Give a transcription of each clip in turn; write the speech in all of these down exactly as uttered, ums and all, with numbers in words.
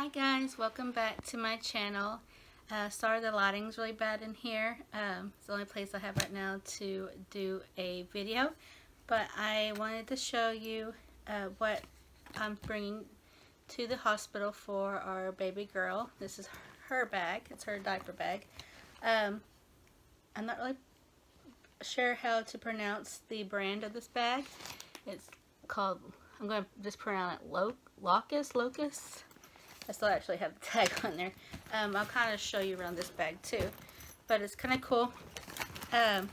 Hi guys, welcome back to my channel. Uh, sorry the lighting's really bad in here. Um, it's the only place I have right now to do a video, but I wanted to show you uh, what I'm bringing to the hospital for our baby girl. This is her bag, it's her diaper bag. Um, I'm not really sure how to pronounce the brand of this bag. It's called, I'm going to just pronounce it Lo Lokass, Lokass. I still actually have the tag on there. Um, I'll kind of show you around this bag too, but it's kind of cool. Um,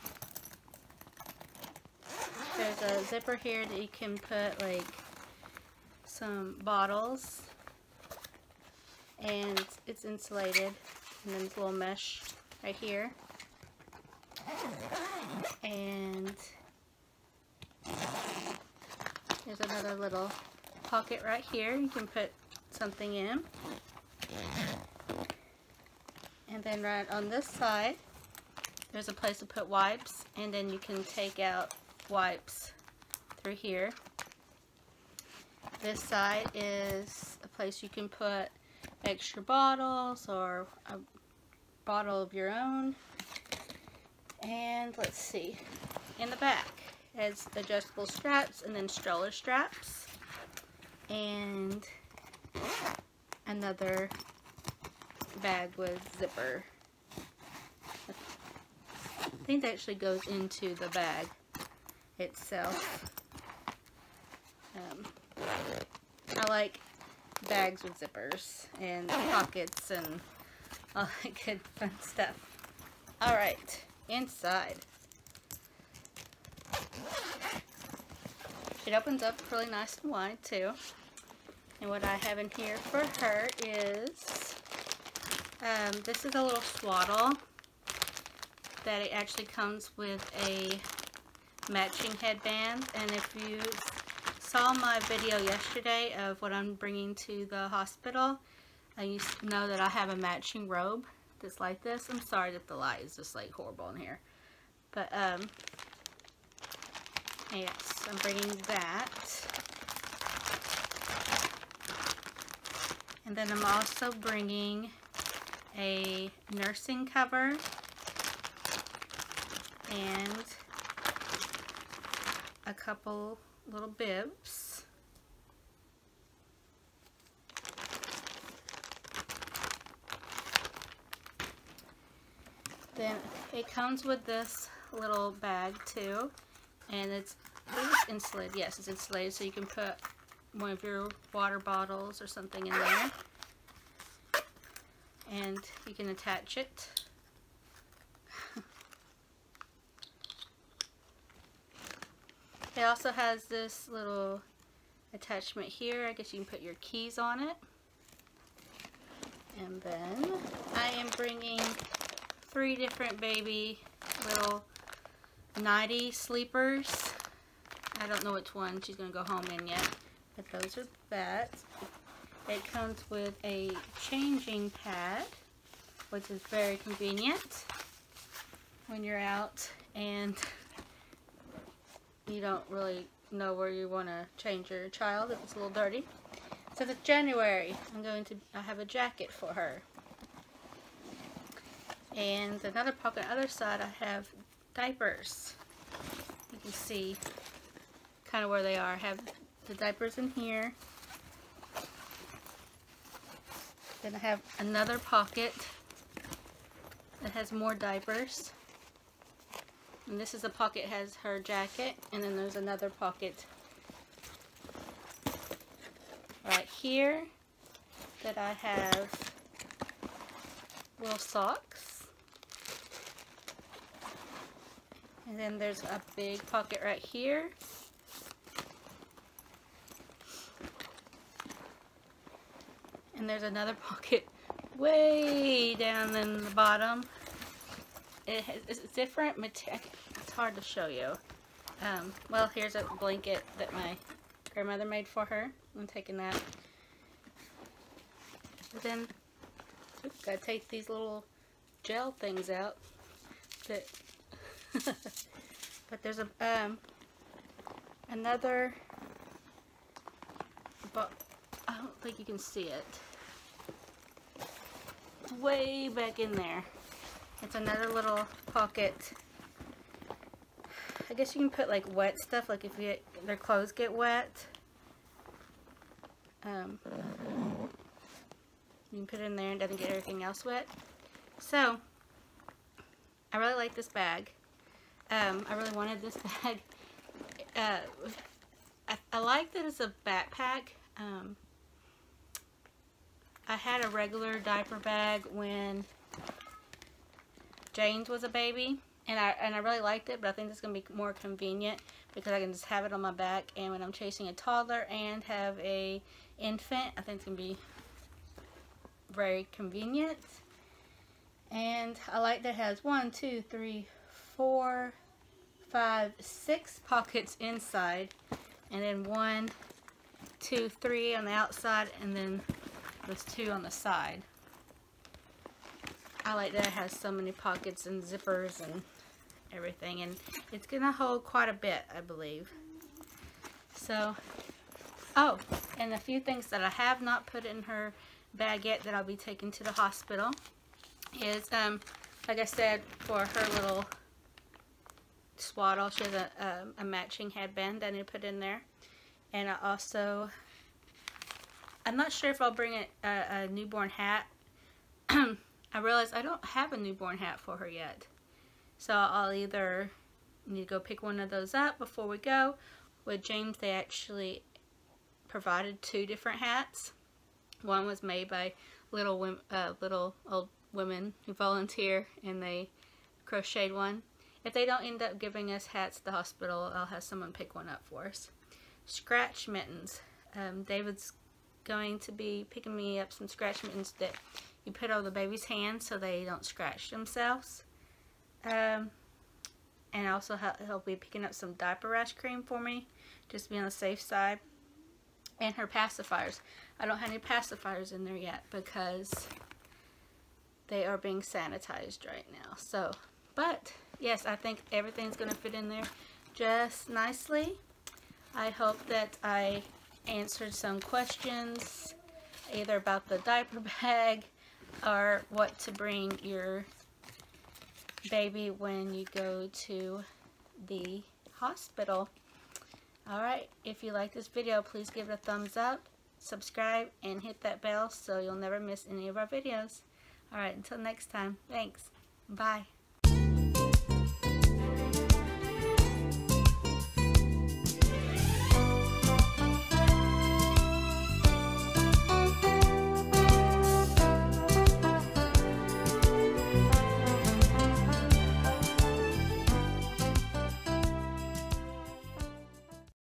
there's a zipper here that you can put like some bottles, and it's, it's insulated. And then this little mesh right here, and there's another little pocket right here. You can put something in, and then right on this side there's a place to put wipes, and then you can take out wipes through here. This side is a place you can put extra bottles or a bottle of your own. And let's see, in the back has adjustable straps and then stroller straps and another bag with zipper. I think that actually goes into the bag itself. Um, I like bags with zippers and pockets and all that good fun stuff. Alright, inside. It opens up really nice and wide too. And what I have in here for her is, um, this is a little swaddle that it actually comes with a matching headband. And if you saw my video yesterday of what I'm bringing to the hospital, and you know that I have a matching robe that's like this. I'm sorry that the light is just like horrible in here. But, um, yes, I'm bringing that. And then I'm also bringing a nursing cover and a couple little bibs. Then it comes with this little bag too, and it's, it's insulated. Yes, it's insulated, so you can put one of your water bottles or something in there, and you can attach it. It also has this little attachment here. I guess you can put your keys on it. And then I am bringing three different baby little nighty sleepers. I don't know which one she's going to go home in yet. But those are that. It comes with a changing pad, which is very convenient when you're out and you don't really know where you want to change your child if it's a little dirty. So this January, I'm going to I have a jacket for her. And another pocket on the other side, I have diapers. You can see kind of where they are. I have the diapers in here. Then I have another pocket that has more diapers. And this is a pocket that has her jacket. And then there's another pocket right here that I have little socks. And then there's a big pocket right here. And there's another pocket way down in the bottom. It has, it's different material. It's hard to show you. Um, well, here's a blanket that my grandmother made for her. I'm taking that. And then, oops, gotta take these little gel things out. That but there's a um another. I don't think you can see it. way back in there. It's another little pocket. I guess you can put like wet stuff, like if you, their clothes get wet. Um, you can put it in there and doesn't get everything else wet. So, I really like this bag. Um, I really wanted this bag. Uh, I, I like that it's a backpack. Um, I had a regular diaper bag when James was a baby, and I and I really liked it, but I think it's going to be more convenient because I can just have it on my back, and when I'm chasing a toddler and have a infant, I think it's going to be very convenient. And I like that it has one, two, three, four, five, six pockets inside, and then one, two, three on the outside, and then there's two on the side. I like that it has so many pockets and zippers and everything, and it's gonna hold quite a bit, I believe. So, oh, and a few things that I have not put in her bag yet that I'll be taking to the hospital is, um, like I said, for her little swaddle, she has a, a, a matching headband that I need to put in there. And I also, I'm not sure if I'll bring a, a, a newborn hat. I realized I don't have a newborn hat for her yet. So I'll either need to go pick one of those up before we go. With James, they actually provided two different hats. One was made by little women, uh, little old women who volunteer, and they crocheted one. If they don't end up giving us hats at the hospital, I'll have someone pick one up for us. Scratch mittens. Um, David's going to be picking me up some scratch mittens that you put on the baby's hands so they don't scratch themselves. Um, and also he'll be picking up some diaper rash cream for me, just to be on the safe side. And her pacifiers. I don't have any pacifiers in there yet because they are being sanitized right now. So, but yes, I think everything's going to fit in there just nicely. I hope that I answered some questions, either about the diaper bag or what to bring your baby when you go to the hospital. Alright, if you like this video, please give it a thumbs up, subscribe, and hit that bell so you'll never miss any of our videos. Alright, until next time. Thanks. Bye.